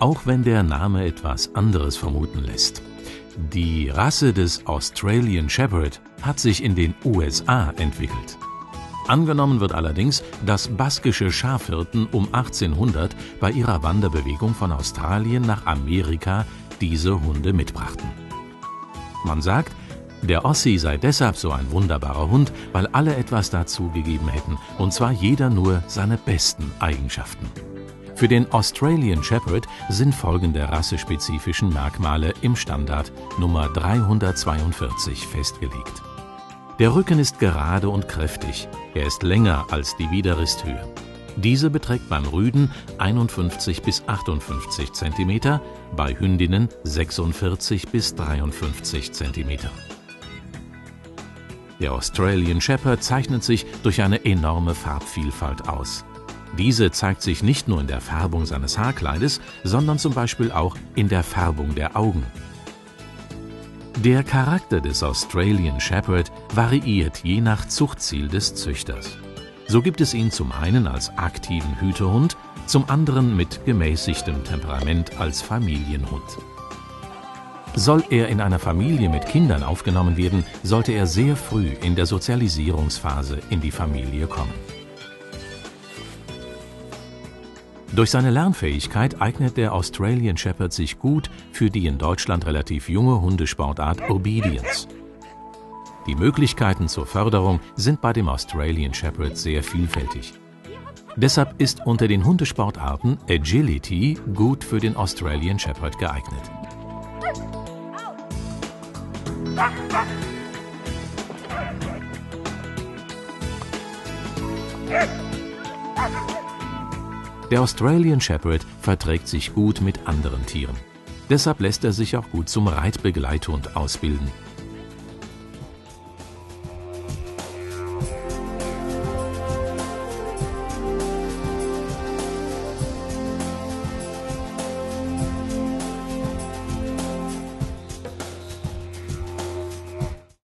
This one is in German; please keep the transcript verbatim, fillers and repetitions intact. auch wenn der Name etwas anderes vermuten lässt. Die Rasse des Australian Shepherd hat sich in den U S A entwickelt. Angenommen wird allerdings, dass baskische Schafhirten um achtzehnhundert bei ihrer Wanderbewegung von Australien nach Amerika diese Hunde mitbrachten. Man sagt, der Aussie sei deshalb so ein wunderbarer Hund, weil alle etwas dazu gegeben hätten, und zwar jeder nur seine besten Eigenschaften. Für den Australian Shepherd sind folgende rassespezifischen Merkmale im Standard Nummer dreihundertzweiundvierzig festgelegt. Der Rücken ist gerade und kräftig, er ist länger als die Widerristhöhe. Diese beträgt beim Rüden einundfünfzig bis achtundfünfzig Zentimeter, bei Hündinnen sechsundvierzig bis dreiundfünfzig Zentimeter. Der Australian Shepherd zeichnet sich durch eine enorme Farbvielfalt aus. Diese zeigt sich nicht nur in der Färbung seines Haarkleides, sondern zum Beispiel auch in der Färbung der Augen. Der Charakter des Australian Shepherd variiert je nach Zuchtziel des Züchters. So gibt es ihn zum einen als aktiven Hütehund, zum anderen mit gemäßigtem Temperament als Familienhund. Soll er in einer Familie mit Kindern aufgenommen werden, sollte er sehr früh in der Sozialisierungsphase in die Familie kommen. Durch seine Lernfähigkeit eignet der Australian Shepherd sich gut für die in Deutschland relativ junge Hundesportart Obedience. Die Möglichkeiten zur Förderung sind bei dem Australian Shepherd sehr vielfältig. Deshalb ist unter den Hundesportarten Agility gut für den Australian Shepherd geeignet. Der Australian Shepherd verträgt sich gut mit anderen Tieren. Deshalb lässt er sich auch gut zum Reitbegleithund ausbilden.